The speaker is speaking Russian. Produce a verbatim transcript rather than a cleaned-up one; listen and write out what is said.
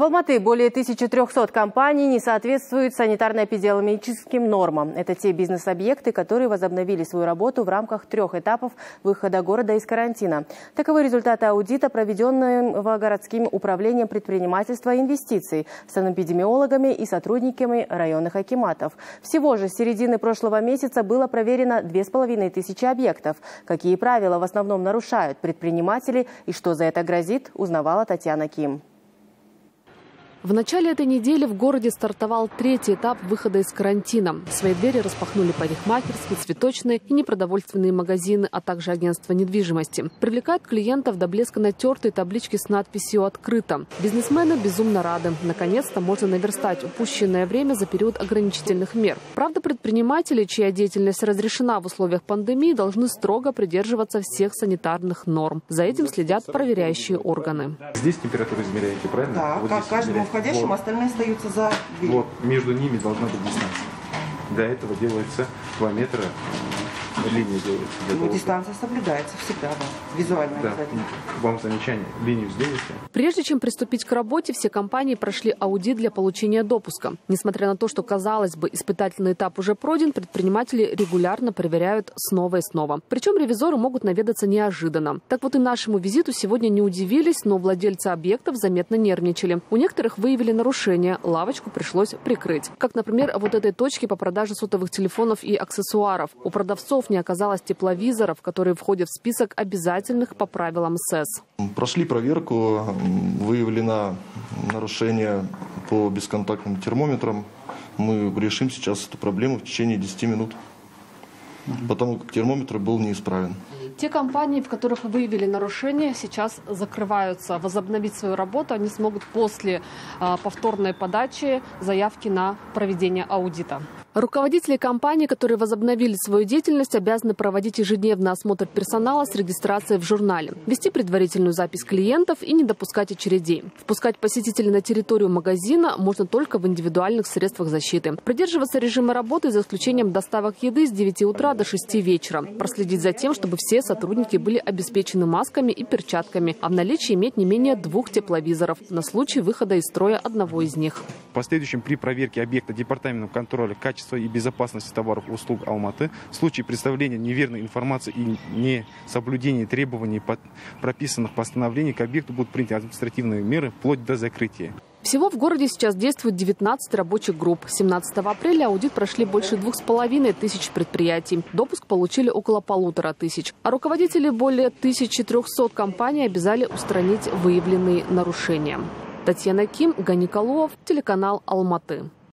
В Алматы более тысячи трёхсот компаний не соответствуют санитарно-эпидемиологическим нормам. Это те бизнес-объекты, которые возобновили свою работу в рамках трех этапов выхода города из карантина. Таковы результаты аудита, проведенного городским управлением предпринимательства и инвестиций, санэпидемиологами и сотрудниками районных акиматов. Всего же с середины прошлого месяца было проверено две с половиной тысячи объектов. Какие правила в основном нарушают предприниматели и что за это грозит, узнавала Татьяна Ким. В начале этой недели в городе стартовал третий этап выхода из карантина. Свои двери распахнули парикмахерские, цветочные и непродовольственные магазины, а также агентства недвижимости. Привлекают клиентов до блеска натертые таблички с надписью «Открыто». Бизнесмены безумно рады. Наконец-то можно наверстать упущенное время за период ограничительных мер. Правда, предприниматели, чья деятельность разрешена в условиях пандемии, должны строго придерживаться всех санитарных норм. За этим следят проверяющие органы. Здесь температуру измеряете, правильно? Да, вот здесь каждому входящим, вот. Остальные остаются за дверью. Вот, между ними должна быть дистанция. Для этого делается два метра, линия делается. Ну, того, дистанция чтобы... соблюдается всегда, да. Визуально да. Обязательно. Вам замечание, линию сделайте. Прежде чем приступить к работе, все компании прошли аудит для получения допуска. Несмотря на то, что, казалось бы, испытательный этап уже пройден, предприниматели регулярно проверяют снова и снова. Причем ревизоры могут наведаться неожиданно. Так вот и нашему визиту сегодня не удивились, но владельцы объектов заметно нервничали. У некоторых выявили нарушения, лавочку пришлось прикрыть. Как, например, вот этой точке по продаже сотовых телефонов и аксессуаров. У продавцов не оказалось тепловизоров, которые входят в список обязательных по правилам СЭС. Прошли проверку, выявлено нарушение по бесконтактным термометрам. Мы решим сейчас эту проблему в течение десяти минут, потому как термометр был неисправен. Те компании, в которых выявили нарушения, сейчас закрываются. Возобновить свою работу они смогут после повторной подачи заявки на проведение аудита. Руководители компаний, которые возобновили свою деятельность, обязаны проводить ежедневно осмотр персонала с регистрацией в журнале, вести предварительную запись клиентов и не допускать очередей. Впускать посетителей на территорию магазина можно только в индивидуальных средствах защиты. Придерживаться режима работы за исключением доставок еды с девяти утра до шести вечера. Проследить за тем, чтобы все сотрудники были обеспечены масками и перчатками, а в наличии иметь не менее двух тепловизоров на случай выхода из строя одного из них. В последующем при проверке объекта департаментом контроля качества и безопасности товаров и услуг Алматы в случае представления неверной информации и несоблюдения требований прописанных в постановлении к объекту будут приняты административные меры вплоть до закрытия. Всего в городе сейчас действует девятнадцать рабочих групп. семнадцатого апреля аудит прошли больше двух с половиной тысяч предприятий. Допуск получили около полутора тысяч. А руководители более тысячи трёхсот компаний обязали устранить выявленные нарушения. Татьяна Ким, Ганиколов, телеканал Алматы.